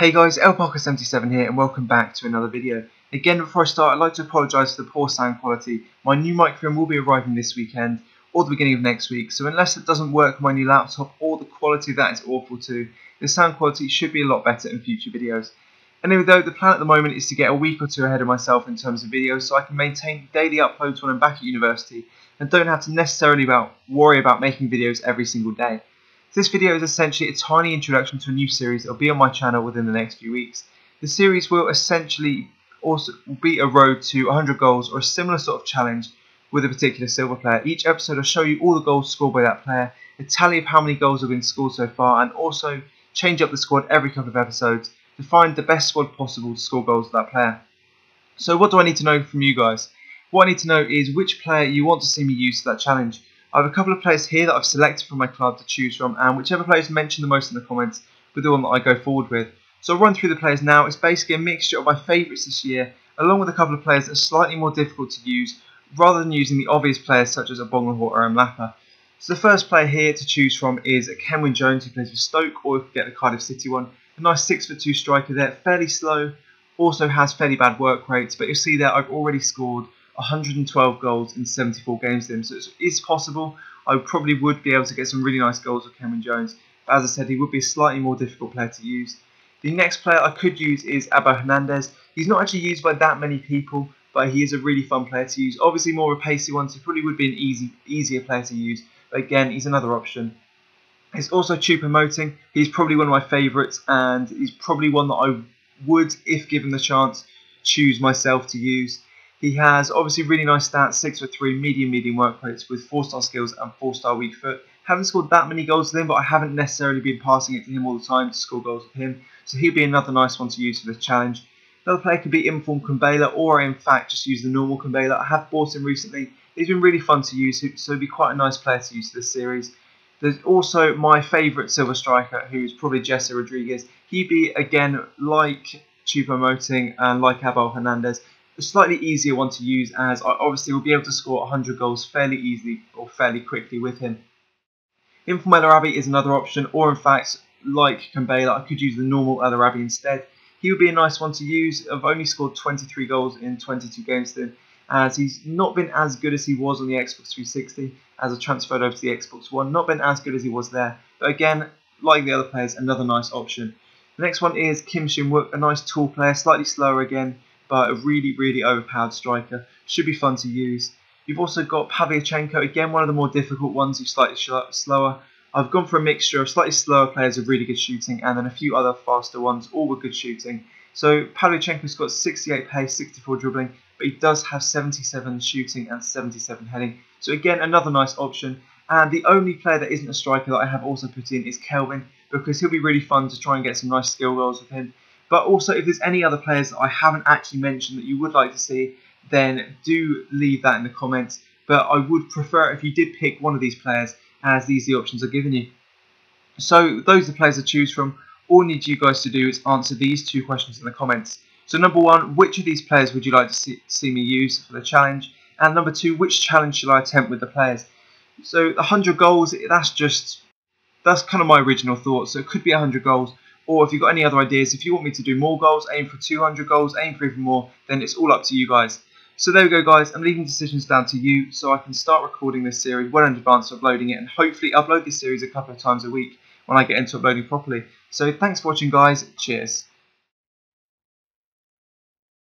Hey guys, El Parker 77 here and welcome back to another video. Again, before I start, I'd like to apologise for the poor sound quality. My new microphone will be arriving this weekend or the beginning of next week, so unless it doesn't work on my new laptop or the quality of that is awful too, the sound quality should be a lot better in future videos. Anyway though, the plan at the moment is to get a week or two ahead of myself in terms of videos so I can maintain daily uploads when I'm back at university and don't have to necessarily worry about making videos every single day. This video is essentially a tiny introduction to a new series that will be on my channel within the next few weeks. The series will essentially also be a road to 100 goals or a similar sort of challenge with a particular silver player. Each episode I'll show you all the goals scored by that player, a tally of how many goals have been scored so far, and also change up the squad every couple of episodes to find the best squad possible to score goals with that player. So what do I need to know from you guys? What I need to know is which player you want to see me use for that challenge. I have a couple of players here that I've selected from my club to choose from, and whichever players mentioned the most in the comments will be the one that I go forward with. So I'll run through the players now. It's basically a mixture of my favourites this year, along with a couple of players that are slightly more difficult to use, rather than using the obvious players such as Abongwa or M. Lappa. So the first player here to choose from is Kenwyne Jones, who plays for Stoke, or if you get the Cardiff City one. A nice 6'2" striker there, fairly slow, also has fairly bad work rates, but you'll see there I've already scored 112 goals in 74 games to him, so it is possible. I probably would be able to get some really nice goals with Kenwyne Jones, but as I said, he would be a slightly more difficult player to use. The next player I could use is Abo Hernandez. He's not actually used by that many people, but he is a really fun player to use. Obviously more of a pacey one, so probably would be an easier player to use, but again, he's another option. There's also Choupo-Moting. He's probably one of my favourites, and he's probably one that I would, if given the chance, choose myself to use. He has obviously really nice stats, 6'3", medium work rates with 4-star skills and 4-star weak foot. Haven't scored that many goals with him, but I haven't necessarily been passing it to him all the time to score goals with him, so he'll be another nice one to use for this challenge. Another player could be informed Conveiler, or in fact just use the normal Conveiler. I have bought him recently. He's been really fun to use, so he'll be quite a nice player to use for this series. There's also my favourite silver striker, who's probably Jesse Rodriguez. He'd be, again, like Choupo-Moting and like Abo Hernandez, a slightly easier one to use, as I obviously will be able to score 100 goals fairly easily or fairly quickly with him. El-Arabi is another option, or in fact, like Conveiler, I could use the normal El-Arabi instead. He would be a nice one to use. I've only scored 23 goals in 22 games to him, as he's not been as good as he was on the Xbox 360, as I transferred over to the Xbox One. Not been as good as he was there, but again, like the other players, another nice option. The next one is Kim Shin Wook, a nice tall player, slightly slower again, but a really overpowered striker. Should be fun to use. You've also got Pavlyuchenko, again one of the more difficult ones, who's slightly slower. I've gone for a mixture of slightly slower players with really good shooting, and then a few other faster ones, all with good shooting. So Pavlyuchenko's got 68 pace, 64 dribbling, but he does have 77 shooting and 77 heading. So again, another nice option. And the only player that isn't a striker that I have also put in is Kelvin, because he'll be really fun to try and get some nice skill goals with him. But also, if there's any other players that I haven't actually mentioned that you would like to see, then do leave that in the comments. But I would prefer if you did pick one of these players, as these are the options I've given you. So those are the players to choose from. All I need you guys to do is answer these two questions in the comments. So number one, which of these players would you like to see me use for the challenge? And number two, which challenge shall I attempt with the players? So 100 goals, that's kind of my original thought. So it could be 100 goals. Or if you've got any other ideas, if you want me to do more goals, aim for 200 goals, aim for even more, then it's all up to you guys. So there we go guys, I'm leaving decisions down to you, so I can start recording this series well in advance of uploading it, and hopefully upload this series a couple of times a week when I get into uploading properly. So thanks for watching guys, cheers.